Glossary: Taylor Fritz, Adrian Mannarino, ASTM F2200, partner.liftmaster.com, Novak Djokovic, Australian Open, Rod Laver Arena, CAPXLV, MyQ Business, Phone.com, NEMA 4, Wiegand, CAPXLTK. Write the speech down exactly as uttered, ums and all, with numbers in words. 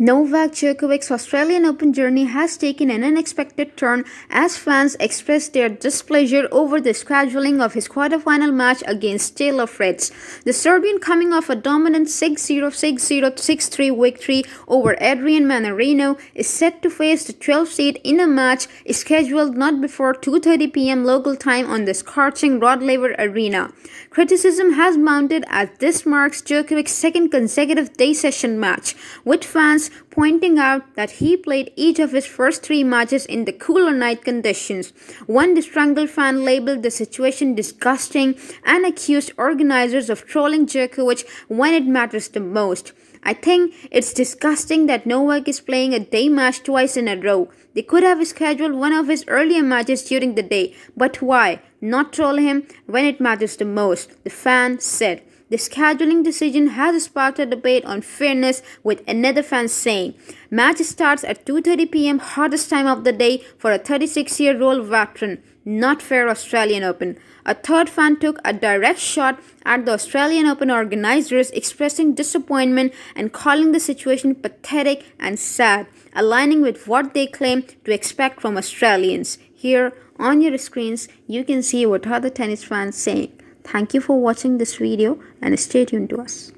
Novak Djokovic's Australian Open journey has taken an unexpected turn as fans expressed their displeasure over the scheduling of his quarterfinal match against Taylor Fritz. The Serbian, coming off a dominant six zero, six zero, six three victory over Adrian Mannarino, is set to face the twelfth seed in a match scheduled not before two thirty p m local time on the scorching Rod Laver Arena. Criticism has mounted as this marks Djokovic's second consecutive day session match, with fans pointing out that he played each of his first three matches in the cooler night conditions. One disgruntled fan labeled the situation disgusting and accused organizers of trolling Djokovic when it matters the most. "I think it's disgusting that Novak is playing a day match twice in a row. They could have scheduled one of his earlier matches during the day, but why not troll him when it matters the most?" the fan said. The scheduling decision has sparked a debate on fairness, with another fan saying, "Match starts at two thirty p m hottest time of the day for a thirty-six-year-old veteran. Not fair, Australian Open." A third fan took a direct shot at the Australian Open organizers, expressing disappointment and calling the situation pathetic and sad, aligning with what they claim to expect from Australians. Here on your screens, you can see what other tennis fans saying. Thank you for watching this video and stay tuned to us.